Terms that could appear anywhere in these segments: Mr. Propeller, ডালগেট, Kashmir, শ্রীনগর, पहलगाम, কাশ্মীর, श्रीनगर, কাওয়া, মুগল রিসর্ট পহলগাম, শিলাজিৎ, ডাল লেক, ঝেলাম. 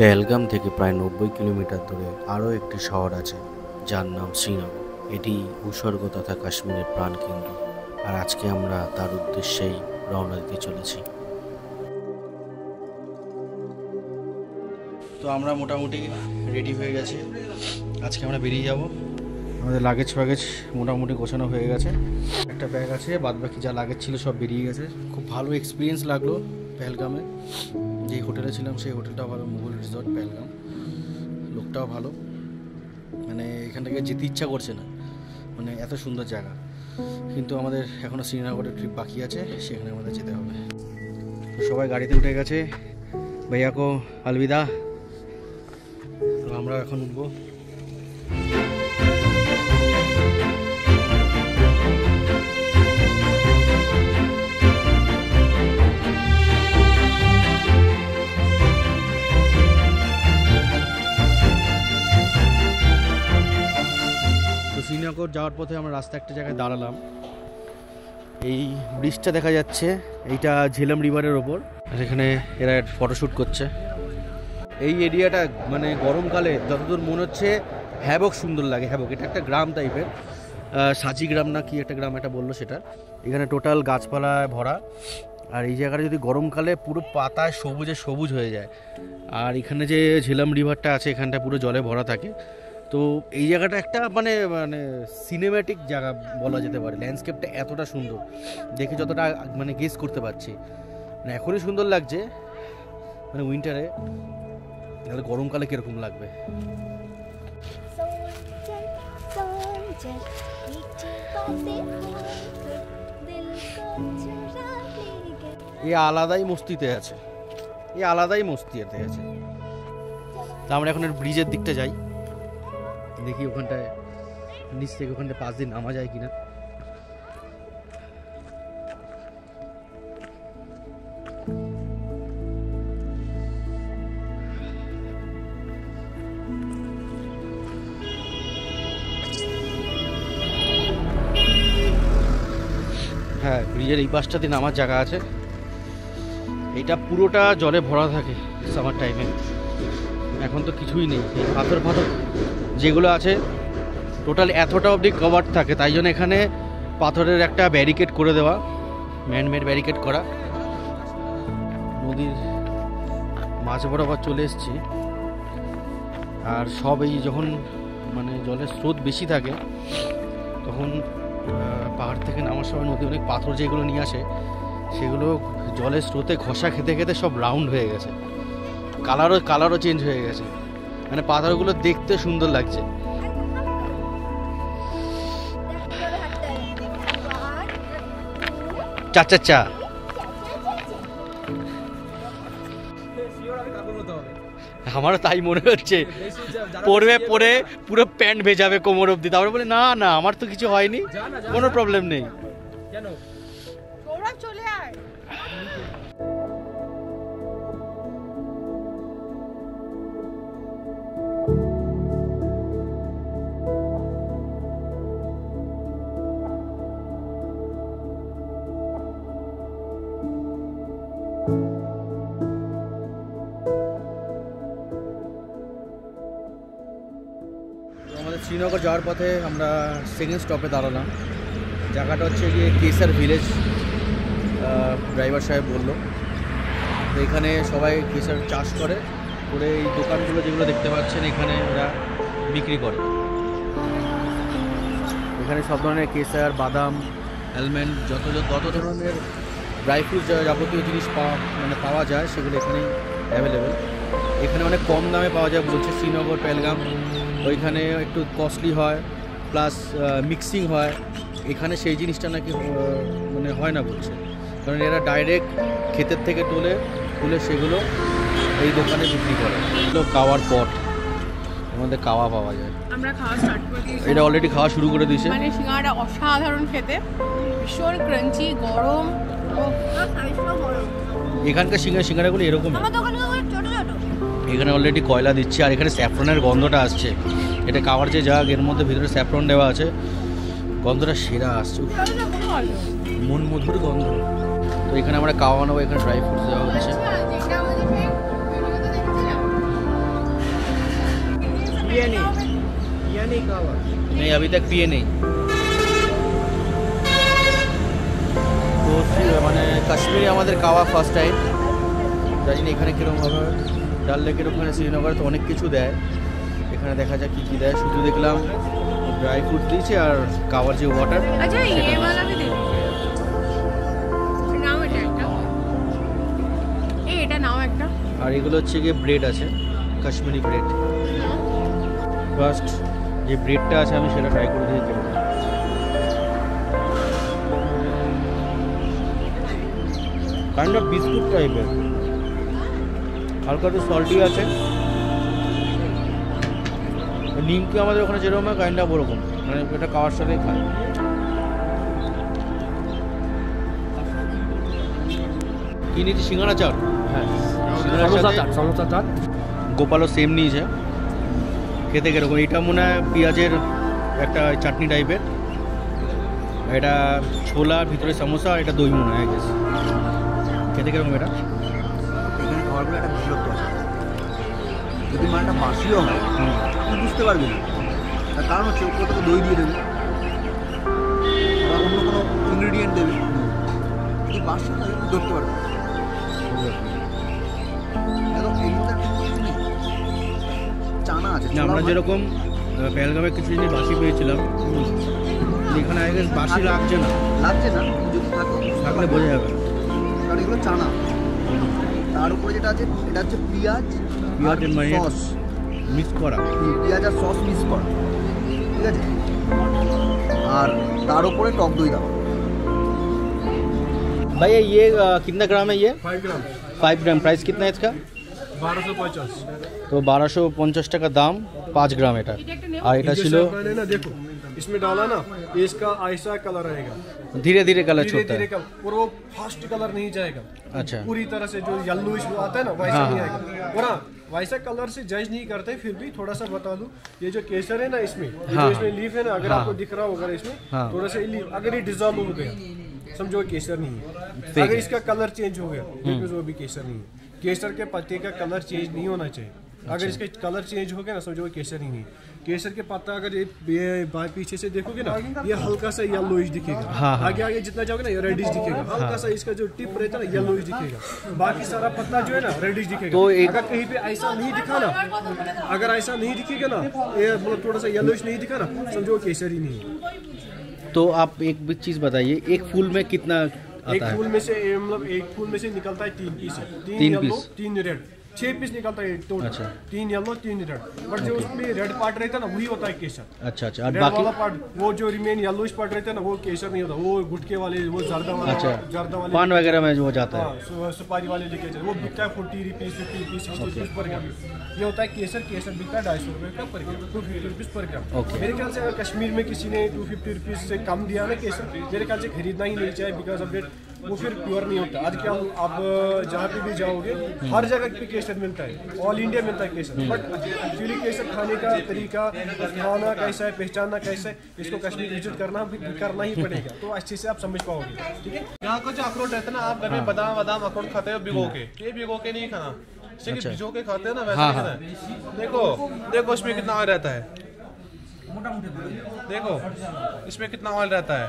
पहलगाम থেকে প্রায় 90 কিলোমিটার দূরে আরও একটি শহর আছে যার নাম শ্রীনগর। এটি ভূস্বর্গ তথা কাশ্মীরের প্রাণকেন্দ্র, আর আজকে আমরা তার উদ্দেশ্যেই রওনা দিতে চলেছি। তো আমরা মোটামুটি রেডি হয়ে গেছি, আজকে আমরা বেরিয়ে যাব। আমাদের লাগেজ ফ্যাগেজ মোটামুটি গোছানো হয়ে গেছে, একটা ব্যাগ আছে, বাদ বাকি যা লাগেজ ছিল সব বেরিয়ে গেছে। খুব ভালো এক্সপিরিয়েন্স লাগলো পহলগামে। যে হোটেলে ছিলাম সেই হোটেলটাও ভালো, মুগল রিসর্ট পহলগাম, লোকটাও ভালো, মানে এখান থেকে যেতে ইচ্ছা করছে না, মানে এত সুন্দর জায়গা। কিন্তু আমাদের এখনও শ্রীনগরের ট্রিপ বাকি আছে, সেখানে আমাদের যেতে হবে। সবাই গাড়িতে উঠে গেছে, ভাইয়াকো আলবিদা। তো আমরা এখন উঠবো। শ্রীনগর যাওয়ার পথে আমরা রাস্তা একটা জায়গায় দাঁড়ালাম, এই ব্রিজটা দেখা যাচ্ছে, এইটা ঝেলাম রিভারের ওপর, এখানে এরা ফটোশ্যুট করছে। এই এরিয়াটা মানে গরমকালে যতদূর মনে হচ্ছে হ্যাবক সুন্দর লাগে, হ্যাবক এটা একটা গ্রাম টাইপের, সাঁচি গ্রাম না কি একটা গ্রাম এটা বললো সেটা। এখানে টোটাল গাছপালায় ভরা, আর এই জায়গাটা যদি গরমকালে পুরো পাতায় সবুজে সবুজ হয়ে যায়। আর এখানে যে ঝেলাম রিভারটা আছে এখানটা পুরো জলে ভরা থাকে। তো এই জায়গাটা একটা মানে মানে সিনেম্যাটিক জায়গা বলা যেতে পারে। ল্যান্ডস্কেপটা এতটা সুন্দর দেখে যতটা মানে গেস করতে পারছি, মানে এখনই সুন্দর লাগছে, মানে উইন্টারে, তাহলে গরমকালে কীরকম লাগবে। এ আলাদাই মস্তিতে আছে, এ আলাদাই মস্তিতে আছে। তা আমরা এখন ব্রিজের দিকটা যাই, দেখি ওখানটায় নিচ থেকে ওখানটায় পাঁচ দিন নামা যায় কিনা। হ্যাঁ, ব্রিজের এই পাশটাতে নামার জায়গা আছে, এইটা পুরোটা জলে ভরা থাকে সামার টাইমে। এখন তো কিছুই নেই, পাথর ফাথর যেগুলো আছে টোটাল এতটা অবধি কভার থাকে, তাই জন্য এখানে পাথরের একটা ব্যারিকেড করে দেওয়া, ম্যানমেড ব্যারিকেড করা। নদীর মাঝ বরাবর চলে এসেছি, আর সব এই যখন মানে জলের স্রোত বেশি থাকে তখন পাহাড় থেকে নামার সময় নদী অনেক পাথর যেগুলো নিয়ে আসে সেগুলো জলের স্রোতে ঘষা খেতে খেতে সব রাউন্ড হয়ে গেছে, কালারও চেঞ্জ হয়ে গেছে, মানে পাথরগুলো দেখতে সুন্দর লাগছে। চা চা চা আমারও তাই মনে হচ্ছে, পড়বে পরে পুরো প্যান্ট ভেজাবে কোমর অব্দি, তারপরে বলে না না আমার তো কিছু হয়নি, কোনো প্রবলেম নেই। শ্রীনগর যাওয়ার পথে আমরা সেকেন্ড স্টপে দাঁড়ালাম, জায়গাটা হচ্ছে গিয়ে কেসর ভিলেজ, ড্রাইভার সাহেব বললো। তো এখানে সবাই কেসর চাষ করে, করে এই দোকানগুলো যেগুলো দেখতে পাচ্ছেন এখানে ওরা বিক্রি করে। এখানে সব ধরনের কেসর, বাদাম, অ্যালমন্ড, যত ধরনের ড্রাই ফ্রুট যাবতীয় জিনিস পাওয়া যায় সেগুলো এখানেই অ্যাভেলেবেল। এখানে অনেক কম দামে পাওয়া যায় বলছে শ্রীনগর পহলগাম, ওইখানে একটু কস্টলি হয়, প্লাস মিক্সিং হয়, এখানে সেই জিনিসটা নাকি মানে হয় না বলছে, কারণ এরা ডাইরেক্ট ক্ষেতের থেকে তুলে সেগুলো এই দোকানে বিক্রি করে। এগুলো কাওয়ার পট, এর মধ্যে কাওয়া পাওয়া যায়। আমরা খাওয়া স্টার্ট করে দিয়েছি, এটা অলরেডি খাওয়া শুরু করে দিয়েছে। মানে সিঙ্গাড়া অসাধারণ খেতে, ভীষণ ক্রাঞ্চি, গরম, এখানকার সিঙ্গাড়াগুলো এরকম। এখানে অলরেডি কয়লা দিচ্ছে, আর এখানে স্যাফরনের গন্ধটা আসছে, এটা কাওয়ার যে জাগ এর মধ্যে ভিতরে স্যাফরন দেওয়া আছে, গন্ধটা সেরা আসছে, মন মধুর গন্ধ। তো এখানে আমরা কাওয়া নেবো, এখানে ড্রাই ফ্রুটস দেওয়া হচ্ছে। नहीं कावा? नहीं, अभी तक पिए नहीं। तो मैंने काश्मीर हमारे कावा फर्स्ट टाइम जानी एखे कम डाल लेकर श्रीनगर तो अनेक किचू देखे देखा जा कि दे शुद्ध देखल ड्राई फ्रूट दीचे और कावर जो वाटर और एगो हे ब्रेड काश्मीरी ब्रेड फर्स्ट जो ब्रेडा आमी सेटा ट्राई कर दिए काइंड ऑफ बिस्कुट टाइपर हल्का तो सल्टी आछे निमकी हमारे ওখানে যেরকম काइंड ऑफ ওরকম মানে এটা খাওয়ার সাথে খায় কিনিতে সিঙ্গারা চাট হ্যাঁ সমোসা চাট গোপালও सेम নিয়েছে খেতে এরকম এটা মনে হয় পেঁয়াজের একটা চাটনি টাইপের এটা ছোলা ভিতরে সমোসা এটা দই মনে হয় গেছে খেতে কেমন এটা এখানে খাবারগুলো একটা বিশেষত্ব আছে যদি মানটা বাসিও হয় তুমি বুঝতে পারবে না তার কারণ হচ্ছে ওটাকে দই দিয়ে দেবে বা অন্য কোনো ইনগ্রেডিয়েন্ট দেবে যদি বাসি হয় ধরতে পারবে এরকম এইটা চানা আছে আমরা যেরকম পহলগামে কিছু দিন বাসি পেয়েছিলাম এখানে আগে বাসি লাগছে না যদি থাকলে বোঝা যাবে चाना टक दई भैया ये कितना ग्राम है ये 5 ग्राम प्राइस कितना है इसका 1250 तो 1250 टाका दाम 5 ग्राम इसमें डाला ना इसका ऐसा कलर रहेगा धीरे-धीरे कलर छोड़ता है और वो फास्ट कलर नहीं जाएगा अच्छा पूरी तरह से जो येलो इसमें आता है ना वैसा हाँ। नहीं आएगा और वैसा कलर से जज नहीं करते फिर भी थोड़ा सा बता दूं ये जो केसर है ना इसमें हाँ। जो इसमें लीफ है ना अगर हाँ। आपको दिख रहा होगा इसमें हाँ। थोड़ा सा लीफ अगर ये डिसॉल्व हो गया समझो केसर नहीं है अगर इसका कलर चेंज हो गया वो भी केसर नहीं है केसर के पत्ते का कलर चेंज नहीं होना चाहिए अगर इसके कलर चेंज हो गया ना समझो केसर ही नहीं केसर के पत्ता अगर ये पीछे से देखोगे ना ये हल्का सा येलोइश दिखेगा हाँ, हाँ। आगे आगे जितना जाओगे ना ये रेडिश दिखेगा हाँ। हल्का सा इसका जो टिप रहता है ना येलोइश दिखेगा बाकी सारा पत्ता जो है ना रेडिश दिखेगा तो अगर कहीं पे ऐसा नहीं दिखा ना अगर ऐसा नहीं दिखेगा ना ये मतलब थोड़ा सा येलोइश नहीं दिखा ना समझो केसर ही नहीं। तो आप एक चीज बताइए एक फूल में कितना एक फूल में से मतलब एक फूल में से निकलता है 3 पीस 3 येलो 3 रेड 6 पीस निकलता है टोटल अच्छा। 3 येलो 3 रेड बट जो उसमें रेड पार्ट रहता है ना वही होता है केसर अच्छा रेड बाकी वाला पार्ट वो जो रिमेन येलोइश पार्ट रहता है ना वो केसर नहीं होता वो गुटके वाले वो जर्दा वाला अच्छा। जर्दा वाले पान वगैरह में जो जाता है सुपारी वाले जो केसर वो बिकता है 40 रुपीस 50 रुपीस पर ग्राम ये होता है केसर बिकता है 250 रुपये का पर ग्राम 250 रुपीस पर ग्राम। मेरे ख्याल से अगर कश्मीर में किसी ने 250 रुपीस से कम दिया ना केसर मेरे ख्याल से खरीदना ही नहीं चाहिए बिकॉज ऑफ डेट वो फिर प्योर नहीं होता। आज क्या आप जहाँ पे भी जाओगे हर जगह पे केसर मिलता है ऑल इंडिया मिलता है केसर बट एक्चुअली केसर खाने का तरीका खाना कैसा है पहचानना कैसा है इसको कश्मीर विजिट करना ही पड़ेगा तो अच्छे से आप समझ पाओगे। ठीक है यहाँ का जो अखरोट रहता है ना आप घर में बादाम अखरोट खाते हो भिगो के नहीं खाना सिर्फ भिगो के खाते हैं ना वैसे खाना है। देखो इसमें कितना ऑयल रहता है देखो इसमें कितना ऑयल रहता है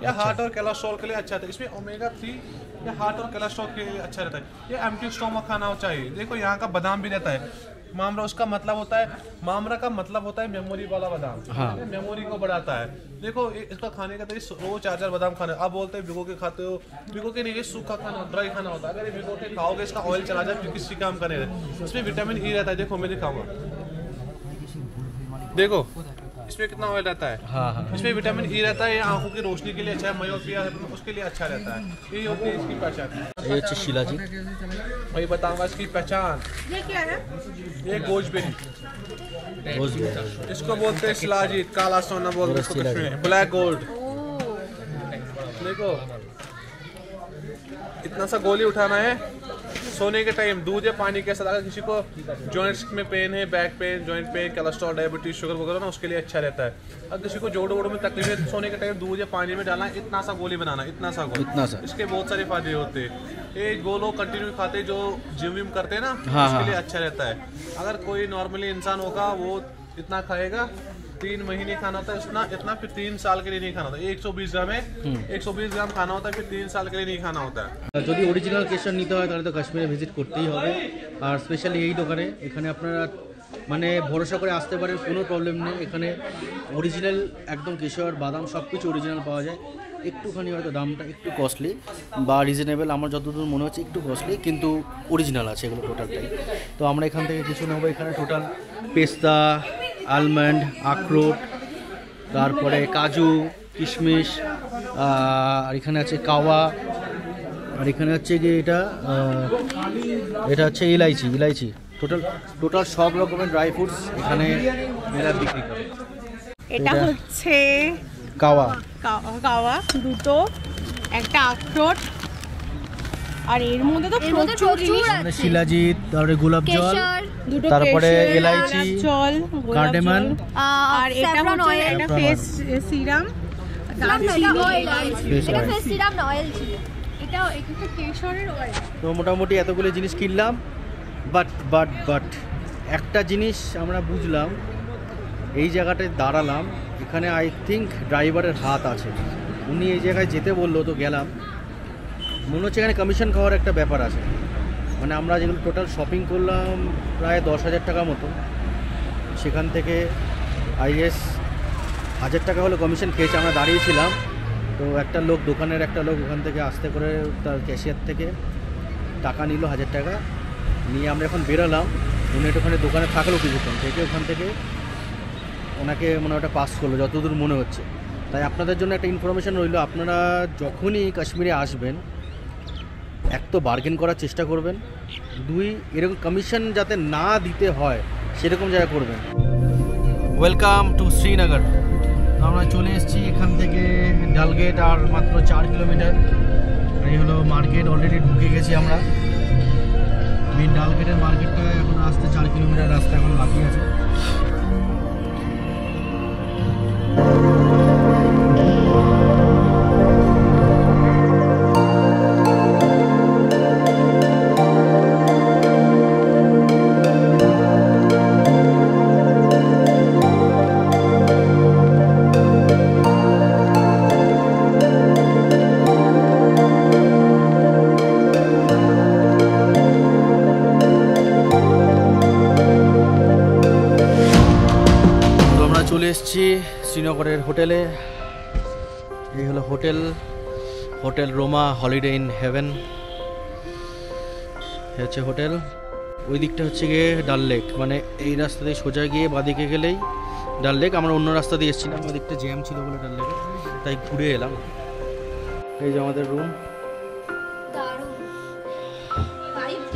यह हार्ट और कोलेस्ट्रॉल के लिए अच्छा था इसमें ओमेगा 3 या हार्ट और कोलेस्ट्रॉल के लिए अच्छा रहता है ये एम्प्टी स्टोमक खाना चाहिए। देखो यहाँ का बादाम भी रहता है मामरा उसका मतलब होता है मामरा का मतलब होता है मेमोरी वाला बादाम हाँ। मेमोरी को बढ़ाता है। देखो इसका खाने का तरीका रोज 4-4 बादाम खाना आप बोलते हैं भिगो के खाते हो भिगो के नहीं ये सूखा खाना ड्राई खाना होता है अगर ये भिगो के खाओगे इसका ऑयल चला जाए फिर किसी काम करने इसमें विटामिन ई रहता है। देखो मैं दिखाऊंगा देखो इसमें कितना ऑयल रहता है हाँ। इसमें विटामिन ई रहता है आंखों की रोशनी के लिए अच्छा है मायोपिया उसके लिए अच्छा रहता है ये होती है इसकी पहचान। ये शीला जी वही बताऊंगा इसकी पहचान ये क्या है ये गोज़बेरी इसको बोलते हैं शिलाजीत काला सोना बोलते हैं ब्लैक गोल्ड। देखो इतना सा गोली उठाना है सोने के टाइम दूध या पानी के साथ अगर किसी को जॉइंट्स में पेन है back pain joint pain cholesterol diabetes sugar वगैरह ना उसके लिए अच्छा रहता है। अगर किसी को जोड़ वोड़ों में तकलीफ है सोने के टाइम दूध या पानी में डालना इतना सा गोली बनाना इतना सा इसके बहुत सारे फायदे होते हैं ये गोलो कंटिन्यू खाते जो जिम विम करते हैं ना उसके लिए अच्छा रहता है। अगर कोई नॉर्मली इंसान होगा वो इतना खाएगा 3 महीने खाना होता है इतना, फिर 3 साल के लिए नहीं खाना होता है। 120 ग्राम है, 120 ग्राम खाना होता है, फिर 3 साल के लिए नहीं खाना होता है। जो ओरिजिनल केसर नीते हैं ताहले तो काश्मीर विजिट करते ही होगा और स्पेशली यही दोकाने এখানে আপনারা মানে ভরসা করে আসতে পারেন, কোনো প্রবলেম নেই। এখানে অরিজিনাল একদম কেশর বাদাম সব কিছু অরিজিনাল পাওয়া যায়। একটুখানি হয়তো দামটা একটু কস্টলি বা রিজনেবল আমার যতদূর মনে হচ্ছে একটু কস্টলি, কিন্তু অরিজিনাল আছে এগুলো টোটালটাই। তো আমরা এখান থেকে কিছু নেব। এখানে টোটাল পেস্তা, আলমন্ড, আখরোট, তারপরে কাজু, কিশমিশ, আর এখানে আছে কাওয়া, আর এখানে হচ্ছে যে এটা হচ্ছে ইলাইচি। ইলাইচি টোটাল সব রকমের ড্রাই ফ্রুটস এখানে মেলা বিক্রি করে। এটা হচ্ছে কাওয়া, কাওয়া দুটো, একটা আখরোট, আর এর মধ্যে তো প্রচুর জিনিস আছে, শিলাজিৎ, তারপরে গোলাপ জল, তারপরে এলাইচি, কার্ডামন, আর এটা হচ্ছে একটা ফেস সিরাম। এটা ফেস সিরাম না, অয়েল ছিল এটা, একটা কেশরের অয়েল। তো মোটামুটি এতগুলো জিনিস কিনলাম, বাট একটা জিনিস আমরা বুঝলাম, এই জায়গাটায় দাঁড়ালাম, এখানে আই থিঙ্ক ড্রাইভারের হাত আছে। উনি এই জায়গায় যেতে বললো তো গেলাম, মনে হচ্ছে এখানে কমিশন খাওয়ার একটা ব্যাপার আছে। মানে আমরা যেগুলো টোটাল শপিং করলাম প্রায় 10,000 টাকা মতো, সেখান থেকে আই গেস 1,000 টাকা হলো কমিশন খেয়েছে। আমরা দাঁড়িয়েছিলাম, তো একটা লোক, দোকানের একটা লোক ওখান থেকে আসতে করে তার ক্যাশিয়ার থেকে টাকা নিল 1,000 টাকা নিয়ে। আমরা এখন বেরোলাম, উনি ওখানে দোকানে থাকলো কিছুক্ষণ, থেকে ওখান থেকে ওনাকে মানে ওটা পাস করলো যতদূর মনে হচ্ছে। তাই আপনাদের জন্য একটা ইনফরমেশান রইলো, আপনারা যখনই কাশ্মীরে আসবেন, এক তো বার্গেন করার চেষ্টা করবেন, দুই এরকম কমিশন যাতে না দিতে হয় সেরকম জায়গা করবেন। Welcome to শ্রীনগর। আমরা চলে এসেছি এখান থেকে ডালগেট, আর মাত্র 4 কিলোমিটার। এই হলো মার্কেট, অলরেডি ঢুকে গেছি আমরা। মেন ডালগেটের মার্কেটটা এখন আসতে 4 কিলোমিটার রাস্তা এখন বাকি আছে। শ্রীনগরের হোটেলে, এই হলো hotel, hotel Roma holiday in heaven হচ্ছে হোটেল। ওই দিকটা হচ্ছে গিয়ে ডাল লেক, মানে এই রাস্তা দিয়ে সোজা গিয়ে বাঁদিকে গেলেই ডাল লেক। আমরা অন্য রাস্তা দিয়ে এসেছিলাম, ওই দিকটা জ্যাম ছিল বলে ডাল লেকে, তাই ঘুরে এলাম। এই যে আমাদের রুম,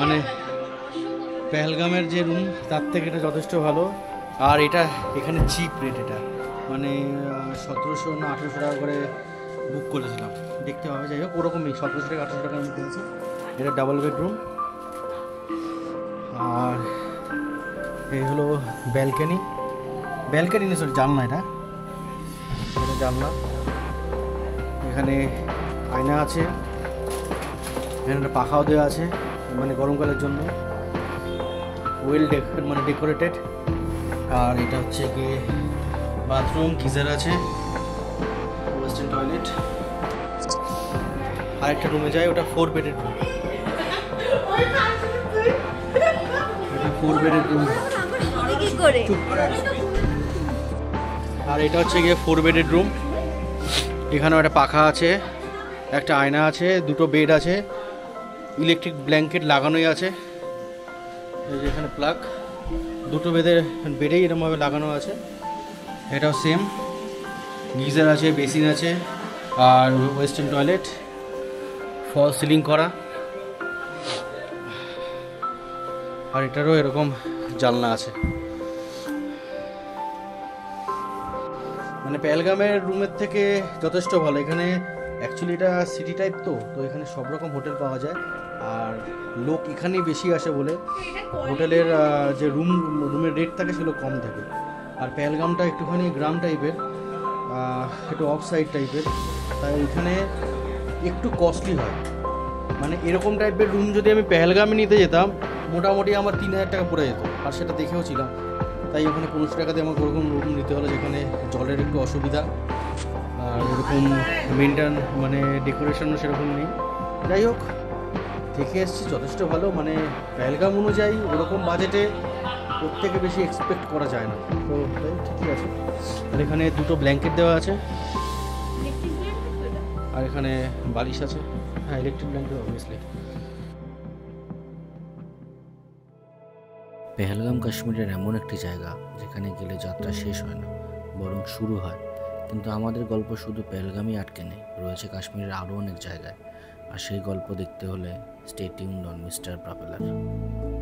মানে পহলগামের যে রুম তার থেকে এটা যথেষ্ট ভালো। আর এটা এখানে চিপ রেট, এটা মানে 1,700 না 1,800 টাকা করে বুক করেছিলাম, দেখতে হবে যাই হোক ওরকমই 1,700 টাকা 1,800 টাকা আমি কিনেছি। এটা ডাবল বেডরুম, আর এই হলো ব্যালকনি, ব্যালকনি না সরি জানলা, এটা জানলা। এখানে আয়না আছে, এখানে একটা পাখাও দেওয়া আছে মানে গরমকালের জন্য, ওয়েল মানে ডেকোরেটেড। আর এটা হচ্ছে কি বাথরুম, গিজার আছে, ওয়েস্টার্ন টয়লেট। আর একটা রুমে যাই, ওটা 4 বেডের রুম, এটা 4 বেডের রুম। আর এটা হচ্ছে গিয়ে 4 বেডের রুম, এখানেও একটা পাখা আছে, একটা আয়না আছে, দুটো বেড আছে, ইলেকট্রিক ব্ল্যাঙ্কেট লাগানোই আছে। এই যে এখানে প্লাগ, দুটো বেডেই এরকমভাবে লাগানো আছে। এটাও সেম, গিজার আছে, বেসিন আছে, আর ওয়েস্টার্ন টয়লেট, ফল সিলিং করা। আর এটারও এরকম জানলা আছে। মানে পহলগামের রুমের থেকে যথেষ্ট ভালো। এখানে অ্যাকচুয়ালি এটা সিটি টাইপ, তো এখানে সব রকম হোটেল পাওয়া যায়, আর লোক এখানেই বেশি আসে বলে হোটেলের যে রুমের রেট থাকে সেগুলো কম থাকে। আর পহলগামটা একটুখানি গ্রাম টাইপের, একটু অফ সাইড টাইপের, তাই ওইখানে একটু কস্টলি হয়। মানে এরকম টাইপের রুম যদি আমি পহলগামে নিতে যেতাম মোটামুটি আমার 3,000 টাকা পড়ে যেত, আর সেটা দেখেও ছিলাম। তাই ওখানে 15 টাকাতে আমাকে ওরকম রুম নিতে হলো যেখানে জলের একটু অসুবিধা আর এরকম মেইনটেন মানে ডেকোরেশনও সেরকম নেই। যাই হোক থেকে এসেছি যথেষ্ট ভালো মানে পহলগাম অনুযায়ী ওরকম বাজেটে প্রত্যেকে বেশি এক্সপেক্ট করা যায় না তো ঠিকই আছে। আর এখানে দুটো ব্ল্যাঙ্কেট দেওয়া আছে আর এখানে বালিশ আছে। হ্যাঁ electric blanket obviously. पहलगाम Kashmir एमन एक जैगा जेखने गेले यात्रा शेष है ना बरং शुरू है किन्तु आमादेर गल्प शुधु पहलगाम ही आटके नेই রয়েছে কাশ্মীরের আরও অনেক জায়গায় আর সেই গল্প দেখতে হলে স্টে টিউনড অন मिस्टर प्रपेलर।